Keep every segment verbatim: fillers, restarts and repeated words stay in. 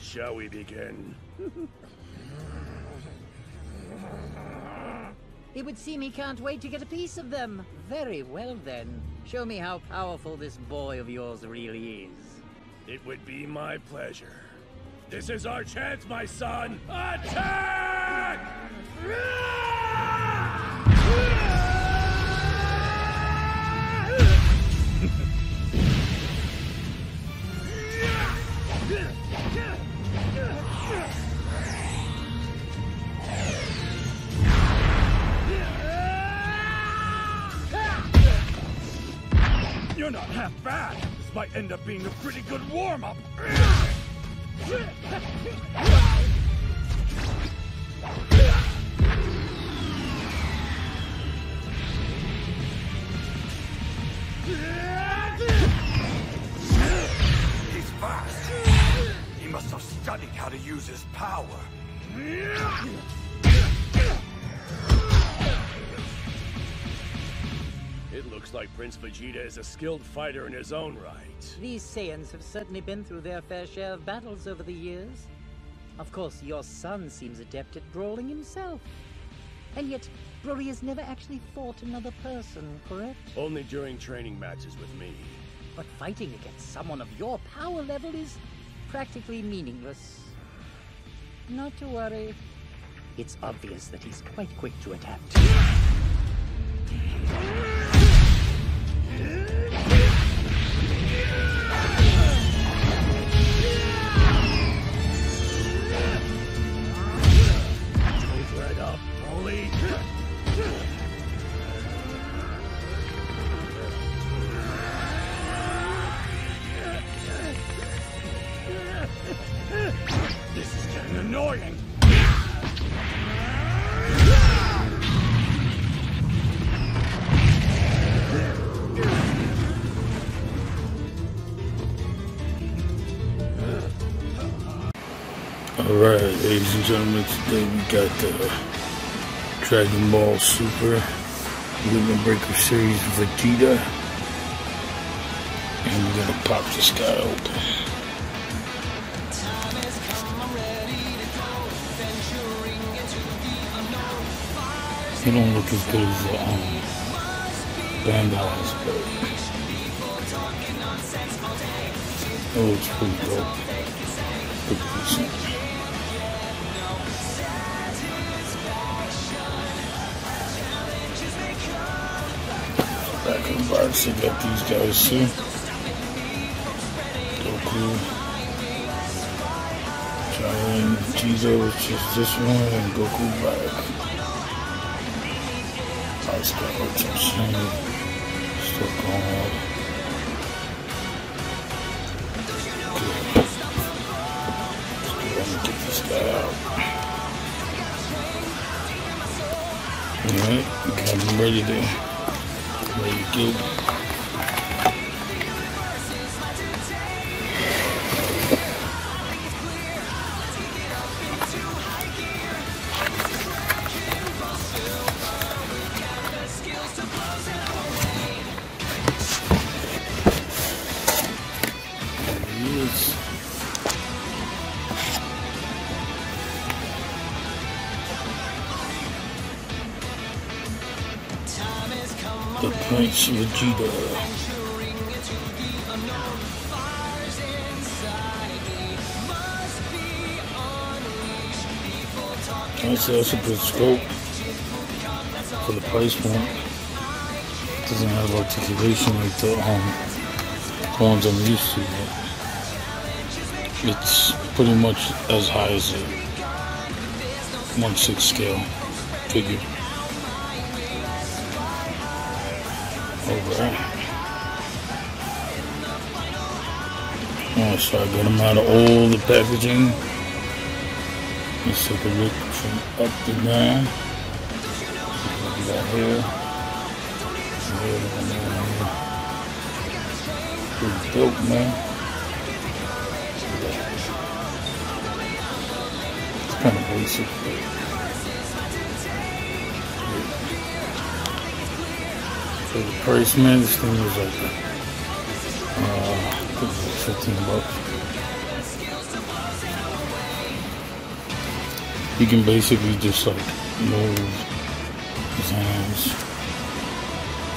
Shall we begin? It would seem he can't wait to get a piece of them. Very well then. Show me how powerful this boy of yours really is. It would be my pleasure. This is our chance, my son! Attack! You're not half bad. This might end up being a pretty good warm-up. He's fast. He must have studied how to use his power. It looks like Prince Vegeta is a skilled fighter in his own right. These Saiyans have certainly been through their fair share of battles over the years. Of course, your son seems adept at brawling himself. And yet, Broly has never actually fought another person, correct? Only during training matches with me. But fighting against someone of your power level is practically meaningless. Not to worry. It's obvious that he's quite quick to adapt. This is getting annoying. Alright, ladies and gentlemen, today we got the Dragon Ball Super Limit Breaker series Vegeta. And we're gonna pop this guy open. He don't look as good as the um, Bandai's, but it looks pretty dope. Pretty decent. Back in the box, I got these guys too. Goku, Jiren, Jizo, which is this one, and Goku Black. It's got lots of shiny stuff going on. Okay. Let's get this guy out. Alright, got him ready to let it go. The Prince Vegeta. Alright, so that's a good scope for the price point. Doesn't have articulation like the um, ones I'm used to, but it's pretty much as high as a one sixth scale figure. Over. Alright, so I got them out of all the packaging. Let's take a look from up to down. Look at that here. Pretty dope, man. It's kind of basic, but for the price, man, this thing was like uh, fifteen bucks. He can basically just like move his hands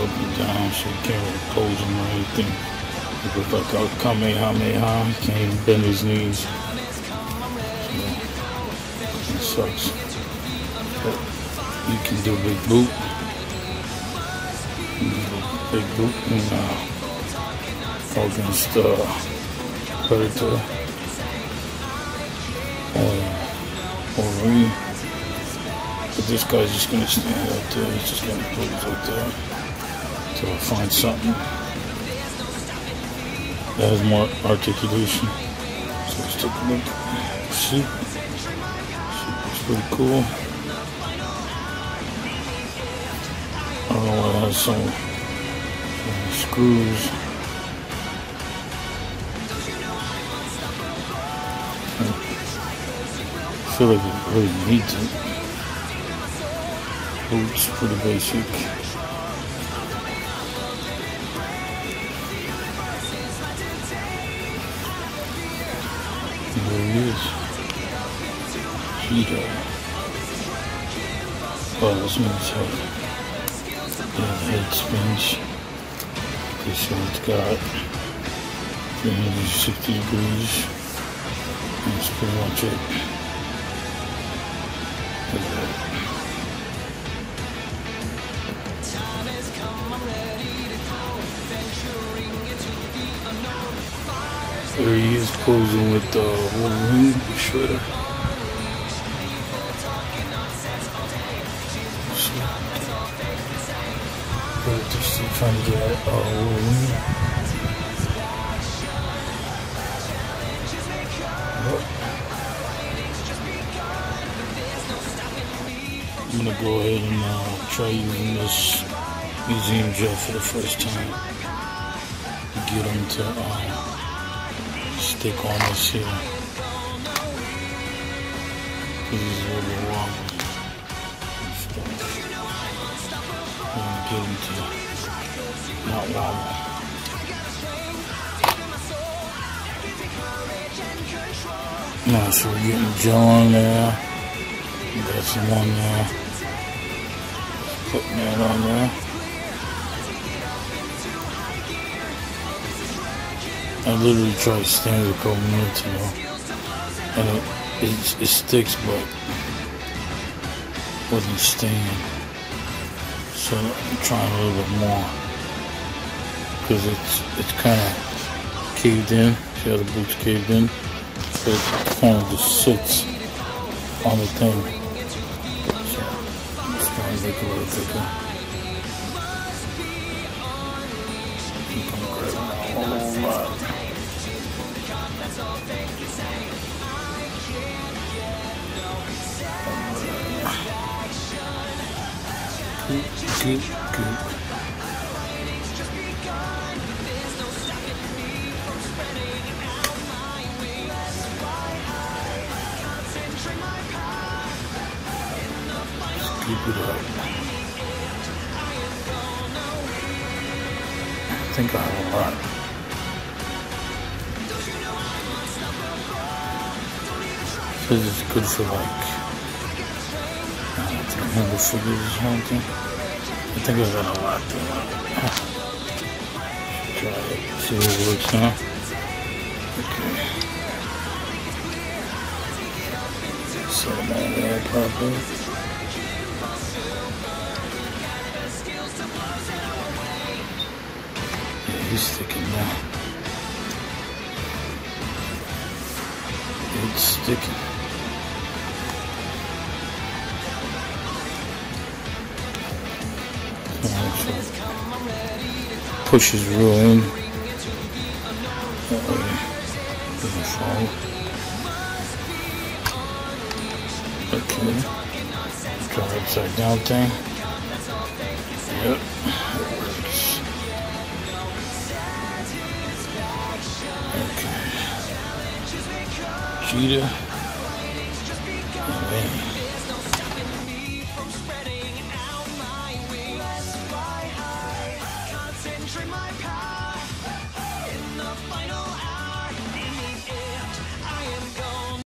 up and down, so he can't really close him or anything. He looks like a Kamehameha, he can't even bend his knees. So, it sucks. But you can do big boot. You can do big boot and uh, against uh, Predator. Uh, Alright, but this guy's just gonna stand out there, he's just gonna put it out there until I find something that has more articulation. So let's take a look at sheep. Sheep looks pretty cool. I don't know why it has some uh, screws. I feel like it really needs it. Boots, pretty basic. And there he is. Vegeta. Oh, this man's head. Yeah, the head spins. Okay, so it's got three hundred sixty degrees. That's pretty much it. Look at that. There he is posing with the Wolverine shredder. But they're still trying to get at uh, Wolverine. Yep. I'm gonna go ahead and uh, try using this museum gel for the first time to get him to uh, stick on this here. Because he's a little bit wrong and stuff. I'm gonna get him to not wobble. Now, so we're getting gel on there. That's the one there. Uh, Putting that on there. I literally tried standard a couple minutes ago, and it, it, it sticks, but it wasn't staying. So I'm trying a little bit more because it's it's kind of caved in. See how the boot's caved in? So it kind of just sits on the thing. Make a little thicker. Keep on grabbing a whole lot. Goop, goop, goop. Just keep it up. I think I have a lot. So this is good for like, I don't think I have the figures or something. I think I got a lot there. Try it, see what it works now. Okay. So now that properly. He's sticking now. It's sticking. Pushes real in. That way it doesn't fall. Okay. Try the upside down thing. Yep. That works. Okay. Cheetah. Oh, man.